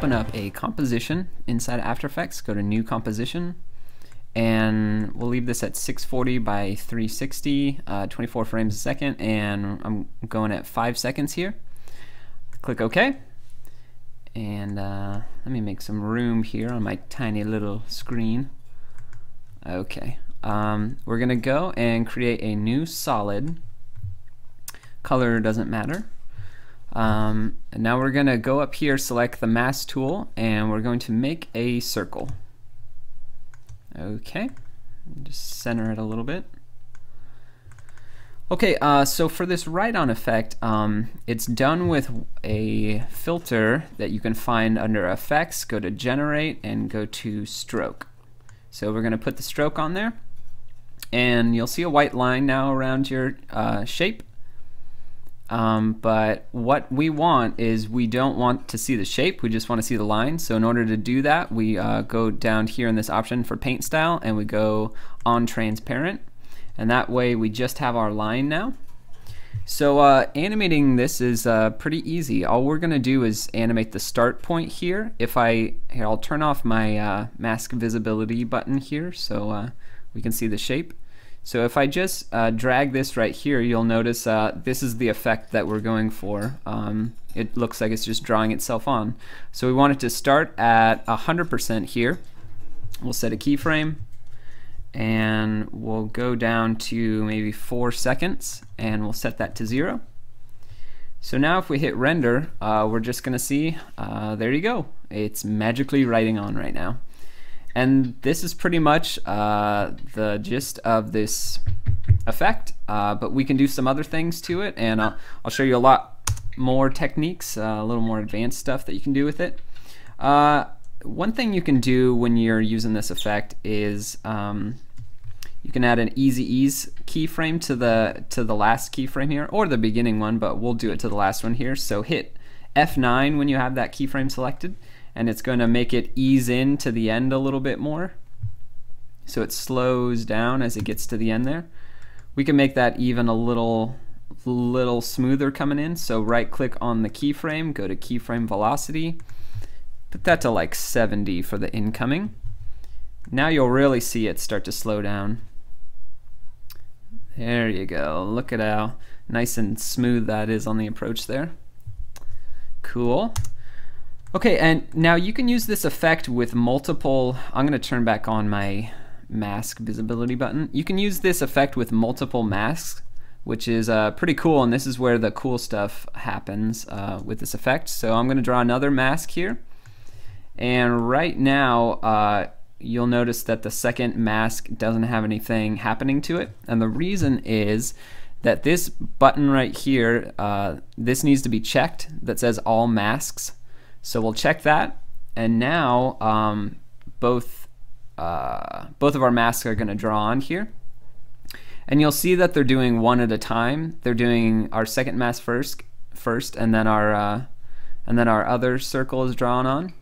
open up a composition inside After Effects, go to New Composition, and we'll leave this at 640 by 360, 24 frames a second, and I'm going at 5 seconds here. Click OK, and let me make some room here on my tiny little screen. Okay, we're gonna go and create a new solid. Color doesn't matter. And now we're gonna go up here, select the mask tool, and we're going to make a circle. Okay, just center it a little bit. Okay, so for this write-on effect, it's done with a filter that you can find under Effects. Go to Generate and go to Stroke. So we're gonna put the stroke on there, and you'll see a white line now around your shape. But what we want is, we don't want to see the shape, we just want to see the line. So in order to do that, we go down here in this option for paint style, and we go on transparent, and that way we just have our line now. So animating this is pretty easy. All we're gonna do is animate the start point here. Here, I'll turn off my mask visibility button here, so we can see the shape. So if I just drag this right here, you'll notice this is the effect that we're going for. It looks like it's just drawing itself on. So we want it to start at 100% here. We'll set a keyframe, and we'll go down to maybe 4 seconds, and we'll set that to 0. So now if we hit render, we're just gonna see, there you go. It's magically writing on right now. And this is pretty much the gist of this effect, but we can do some other things to it, and I'll show you a lot more techniques, a little more advanced stuff that you can do with it. One thing you can do when you're using this effect is you can add an easy ease keyframe to the last keyframe here, or the beginning one, but we'll do it to the last one here. So hit F9 when you have that keyframe selected, and it's going to make it ease in to the end a little bit more. So it slows down as it gets to the end there. We can make that even a little smoother coming in. So right click on the keyframe, go to keyframe velocity, put that to like 70 for the incoming. Now you'll really see it start to slow down. There you go. Look at how nice and smooth that is on the approach there. Cool. Okay, and now you can use this effect with multiple, I'm gonna turn back on my mask visibility button. You can use this effect with multiple masks, which is pretty cool, and this is where the cool stuff happens with this effect. So I'm gonna draw another mask here, and right now you'll notice that the second mask doesn't have anything happening to it, and the reason is that this button right here, this needs to be checked, that says all masks. So we'll check that, and now both of our masks are going to draw on here, and you'll see that they're doing one at a time. They're doing our second mask first, and then our other circle is drawn on.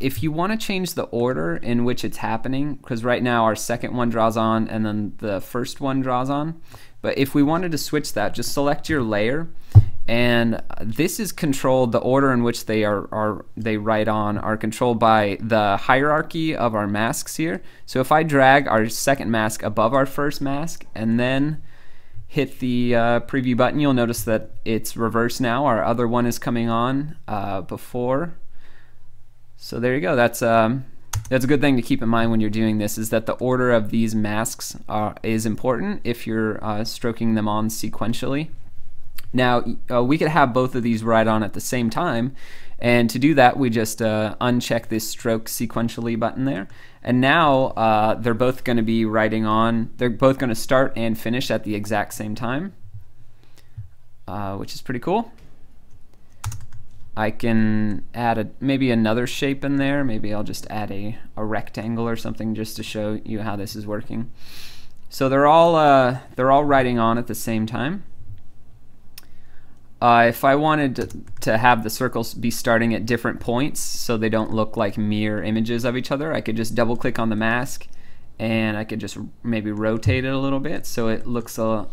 If you want to change the order in which it's happening, because right now our second one draws on and then the first one draws on, but if we wanted to switch that, just select your layer. And this is controlled, the order in which they write on are controlled by the hierarchy of our masks here. So if I drag our second mask above our first mask and then hit the preview button, you'll notice that it's reversed now. Our other one is coming on before. So there you go. That's a good thing to keep in mind when you're doing this, is that the order of these masks is important if you're stroking them on sequentially. Now we could have both of these right on at the same time, and to do that we just uncheck this stroke sequentially button there, and now they're both going to be writing on, they're both going to start and finish at the exact same time, which is pretty cool. I can add maybe another shape in there. Maybe I'll just add a rectangle or something just to show you how this is working. So they're all writing on at the same time. If I wanted to have the circles be starting at different points so they don't look like mirror images of each other, I could just double click on the mask, and I could just maybe rotate it a little bit so it looks so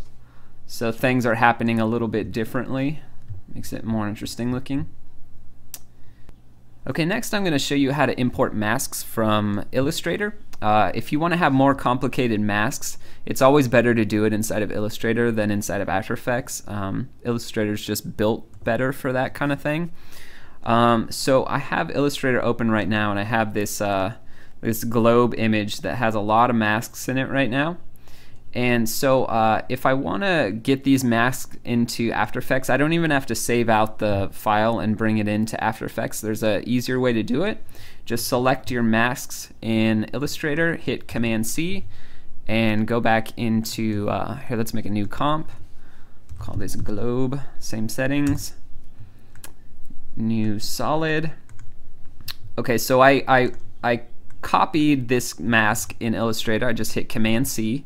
things are happening a little bit differently. Makes it more interesting looking. Okay, next I'm going to show you how to import masks from Illustrator. If you want to have more complicated masks, it's always better to do it inside of Illustrator than inside of After Effects. Illustrator's just built better for that kind of thing. So I have Illustrator open right now, and I have this, this globe image that has a lot of masks in it right now. And so if I want to get these masks into After Effects, I don't even have to save out the file and bring it into After Effects. There's an easier way to do it. Just select your masks in Illustrator, hit Command C, and go back into, here let's make a new comp. Call this globe, same settings, new solid. Okay, so I copied this mask in Illustrator. I just hit Command C.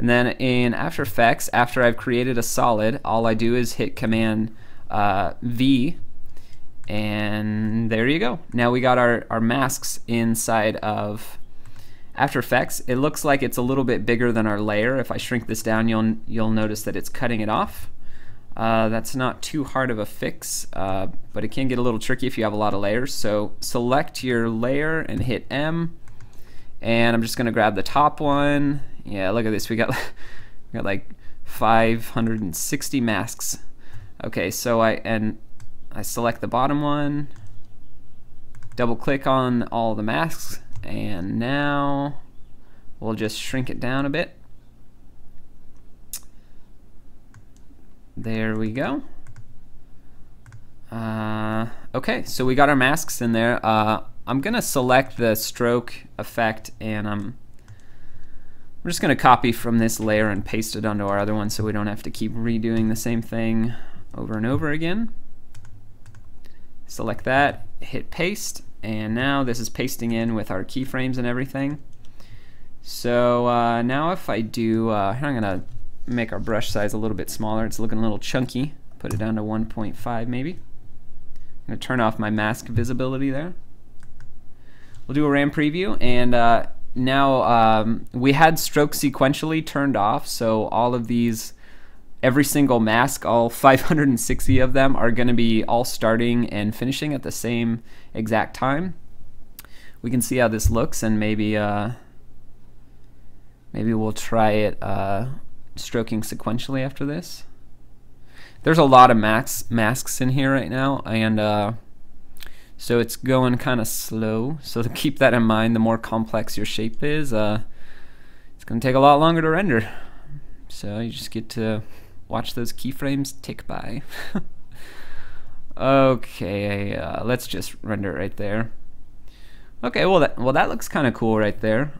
And then in After Effects, after I've created a solid, all I do is hit Command V, and there you go. Now we got our masks inside of After Effects. It looks like it's a little bit bigger than our layer. If I shrink this down, you'll notice that it's cutting it off. That's not too hard of a fix, but it can get a little tricky if you have a lot of layers. So select your layer and hit M, and I'm just going to grab the top one. Yeah, look at this. We got like 560 masks. Okay, so I select the bottom one, double click on all the masks, and now we'll just shrink it down a bit. There we go. Okay, so we got our masks in there. I'm gonna select the stroke effect, and I'm just going to copy from this layer and paste it onto our other one so we don't have to keep redoing the same thing over and over again. Select that, hit paste, and now this is pasting in with our keyframes and everything. So now if I do, I'm going to make our brush size a little bit smaller. It's looking a little chunky. Put it down to 1.5 maybe. I'm going to turn off my mask visibility there. We'll do a RAM preview, and now we had stroke sequentially turned off, so all of these, every single mask, all 560 of them, are going to be all starting and finishing at the same exact time. We can see how this looks, and maybe maybe we'll try it stroking sequentially after this. There's a lot of masks in here right now, and so it's going kind of slow, so to keep that in mind. The more complex your shape is, it's going to take a lot longer to render. So you just get to watch those keyframes tick by. Okay, let's just render it right there. Okay, well that looks kind of cool right there.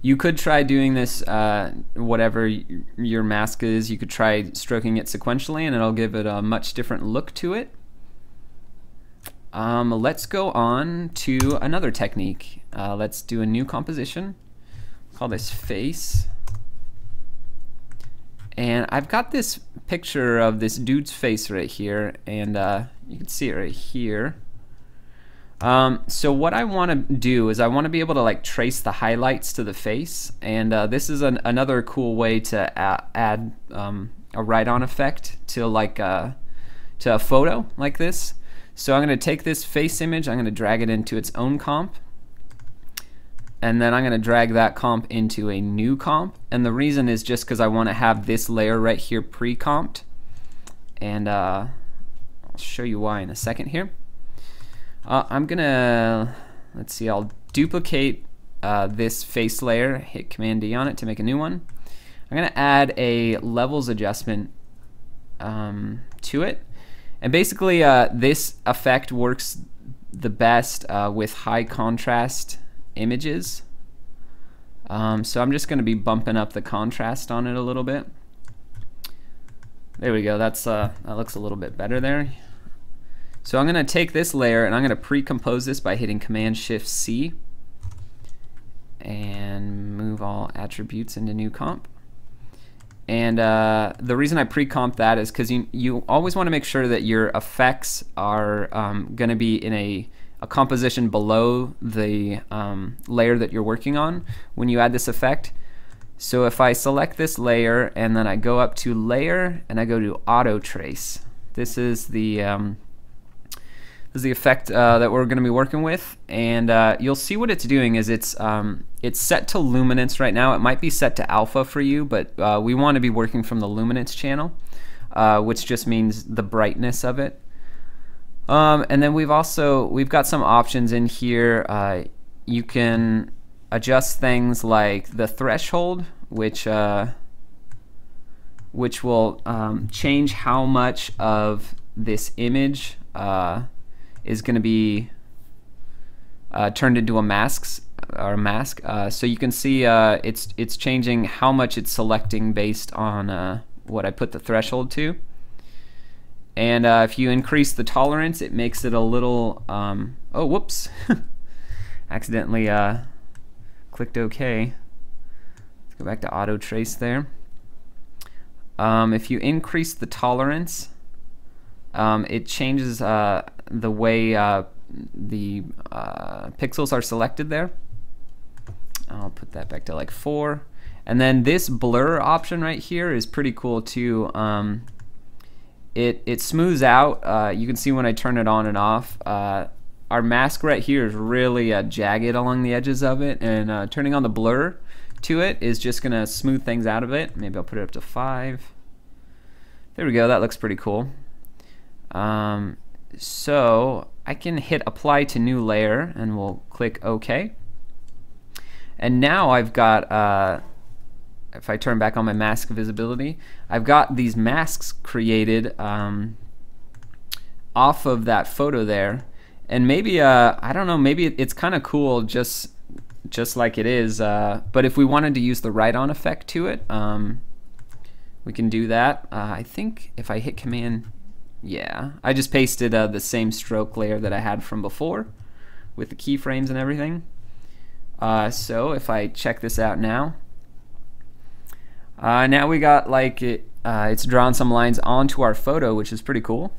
You could try doing this, whatever your mask is, you could try stroking it sequentially, and it'll give it a much different look to it. Let's go on to another technique. Let's do a new composition. Call this face. And I've got this picture of this dude's face right here, and you can see it right here. So what I want to do is I want to be able to like trace the highlights to the face, and this is another cool way to add a write-on effect to like to a photo like this. So I'm going to take this face image, I'm going to drag it into its own comp, and then I'm going to drag that comp into a new comp. And the reason is just because I want to have this layer right here pre-comped, and I'll show you why in a second here. I'm going to, let's see, I'll duplicate this face layer, hit Command D on it to make a new one. I'm going to add a levels adjustment to it. And basically this effect works the best with high contrast images. So I'm just going to be bumping up the contrast on it a little bit. There we go, that's, that looks a little bit better there. So I'm going to take this layer and I'm going to pre-compose this by hitting Command Shift C and move all attributes into new comp. And the reason I pre-comp that is because you always want to make sure that your effects are going to be in a composition below the layer that you're working on when you add this effect. So if I select this layer and then I go up to Layer and I go to Auto Trace, this is the This is the effect that we're going to be working with, and you'll see what it's doing is it's set to luminance right now. It might be set to alpha for you, but we want to be working from the luminance channel, which just means the brightness of it. And then we've got some options in here. You can adjust things like the threshold, which will change how much of this image is going to be turned into a mask. So you can see it's changing how much it's selecting based on what I put the threshold to. And if you increase the tolerance, it makes it a little, oh, whoops, accidentally clicked OK. Let's go back to auto trace there. If you increase the tolerance, it changes the way the pixels are selected there. I'll put that back to like 4. And then this blur option right here is pretty cool too. It smooths out. You can see when I turn it on and off, our mask right here is really jagged along the edges of it, and turning on the blur to it is just going to smooth things out of it. Maybe I'll put it up to 5. There we go, that looks pretty cool. So I can hit apply to new layer and we'll click OK. And now I've got if I turn back on my mask visibility, I've got these masks created off of that photo there. And maybe, I don't know, maybe it's kind of cool just like it is, but if we wanted to use the write-on effect to it, we can do that. I think if I hit Command, yeah, I just pasted the same stroke layer that I had from before with the keyframes and everything. So if I check this out now, now we got like it's drawn some lines onto our photo, which is pretty cool.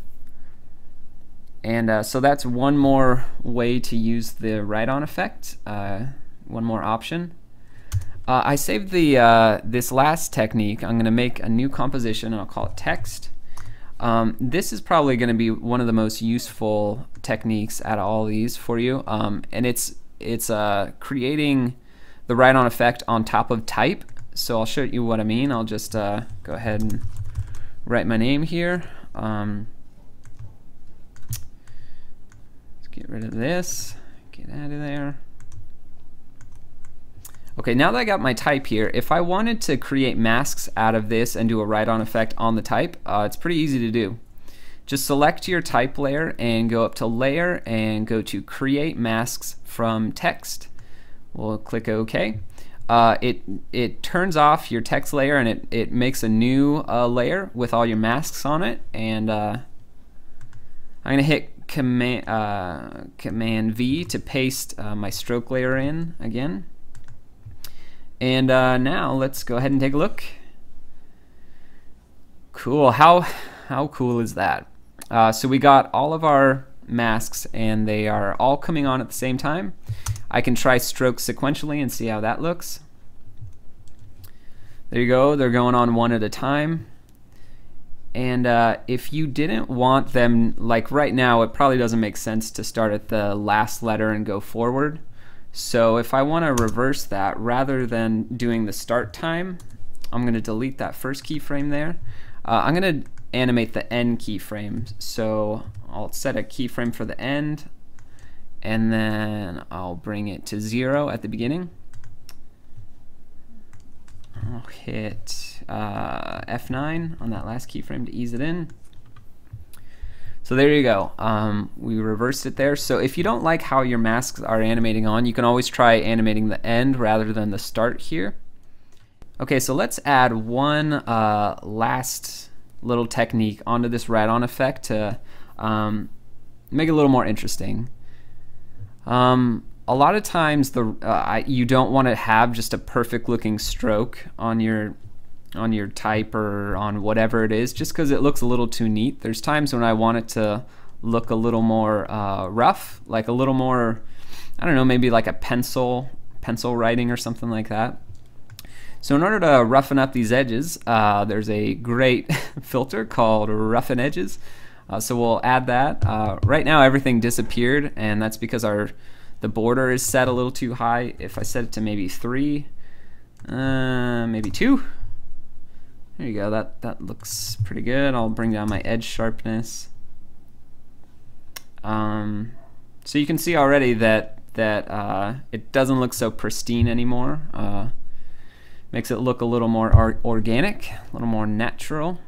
And so that's one more way to use the write-on effect, one more option. I saved the this last technique. I'm going to make a new composition and I'll call it text. This is probably going to be one of the most useful techniques out of all these for you, and it's creating the write-on effect on top of type. So I'll show you what I mean. I'll just go ahead and write my name here. Let's get rid of this, get out of there. Okay, now that I got my type here, if I wanted to create masks out of this and do a write-on effect on the type, it's pretty easy to do. Just select your type layer and go up to layer and go to create masks from text. We'll click OK. It turns off your text layer and it makes a new layer with all your masks on it, and I'm going to hit Command V to paste my stroke layer in again. And now let's go ahead and take a look. Cool, how cool is that? So we got all of our masks and they are all coming on at the same time. I can try strokes sequentially and see how that looks. There you go, they're going on one at a time. And if you didn't want them, like right now, it probably doesn't make sense to start at the last letter and go forward. So if I want to reverse that, rather than doing the start time, I'm going to delete that first keyframe there. I'm going to animate the end keyframe. So I'll set a keyframe for the end, and then I'll bring it to 0 at the beginning. I'll hit F9 on that last keyframe to ease it in. So there you go. We reversed it there. So if you don't like how your masks are animating on, you can always try animating the end rather than the start here. Okay, so let's add one last little technique onto this write-on effect to make it a little more interesting. A lot of times you don't want to have just a perfect looking stroke on your type or on whatever it is, just because it looks a little too neat. There's times when I want it to look a little more rough, like a little more, I don't know, maybe like a pencil writing or something like that. So in order to roughen up these edges, there's a great filter called Roughen Edges. So we'll add that. Right now everything disappeared, and that's because the border is set a little too high. If I set it to maybe 3, maybe 2, there you go, that looks pretty good. I'll bring down my edge sharpness. So you can see already that it doesn't look so pristine anymore. Makes it look a little more organic, a little more natural.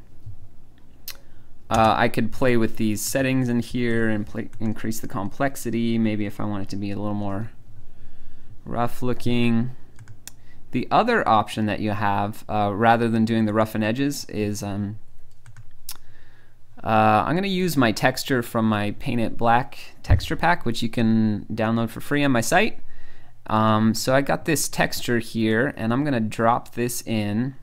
I could play with these settings in here and increase the complexity, maybe if I want it to be a little more rough looking. The other option that you have, rather than doing the rough and edges, is I'm going to use my texture from my Paint It Black texture pack, which you can download for free on my site. So I got this texture here, and I'm going to drop this in.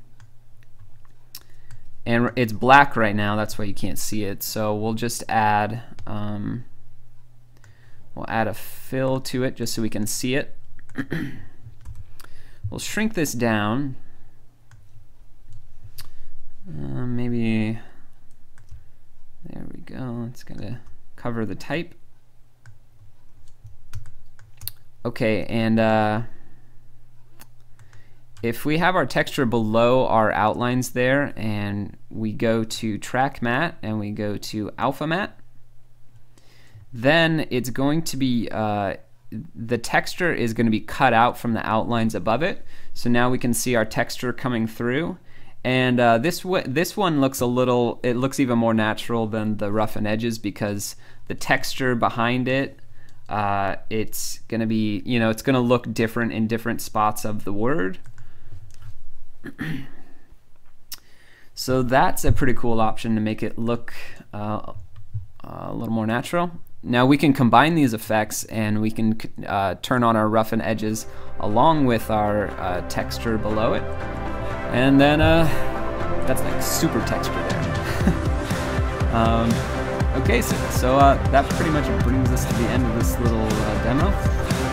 And it's black right now, that's why you can't see it. So we'll just add a fill to it just so we can see it. We'll shrink this down. Maybe, there we go. It's gonna cover the type. Okay, and if we have our texture below our outlines there, and we go to track matte and we go to alpha matte, then it's going to be the texture is going to be cut out from the outlines above it. So now we can see our texture coming through, and this one looks it looks even more natural than the rough and edges, because the texture behind it, it's going to be, it's going to look different in different spots of the word. So that's a pretty cool option to make it look a little more natural. Now we can combine these effects, and we can turn on our rough and edges along with our texture below it, and then that's like super texture there. Okay, so that pretty much brings us to the end of this little demo.